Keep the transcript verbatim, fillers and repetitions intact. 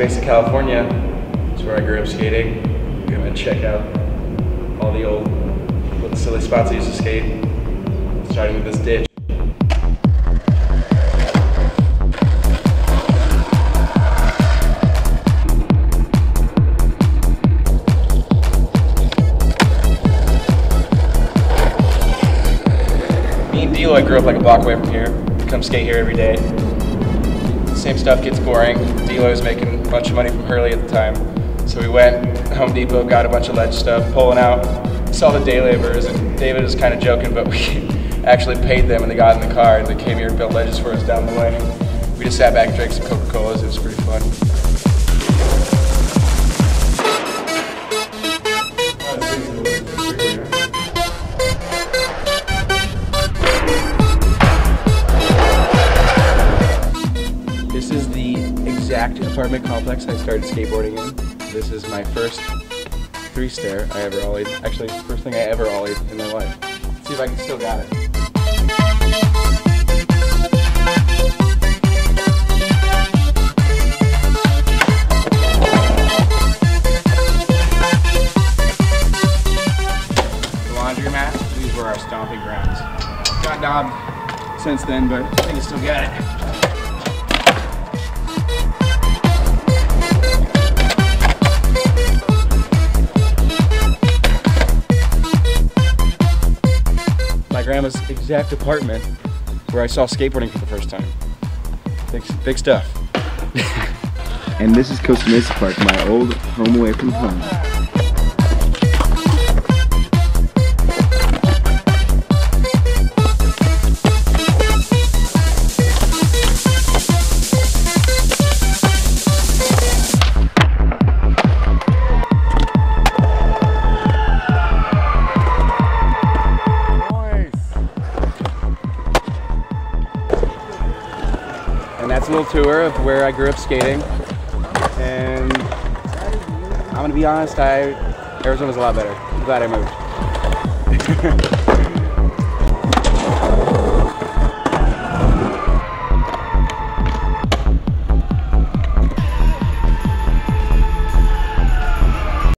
Mesa, California. It's where I grew up skating. Go and check out all the old little silly spots I used to skate, starting with this ditch. Me and D-Lo, I grew up like a block away from here. Come skate here every day. Same stuff gets boring. D-Lo was making a bunch of money from Hurley at the time. So we went to Home Depot, got a bunch of ledge stuff, pulling out, saw the day laborers, and David was kind of joking, but we actually paid them and they got in the car and they came here and built ledges for us down the way. We just sat back and drank some Coca-Colas. It was pretty fun. This is the exact apartment complex I started skateboarding in. This is my first three-stair I ever ollied. Actually, first thing I ever ollied in my life. Let's see if I can still got it. The laundromat, these were our stomping grounds. Got knobbed since then, but I think I still got it. My grandma's exact apartment where I saw skateboarding for the first time. Big, big stuff. And this is Costa Mesa Park, my old home away from home. And that's a little tour of where I grew up skating. And I'm gonna be honest, I Arizona's a lot better. I'm glad I moved.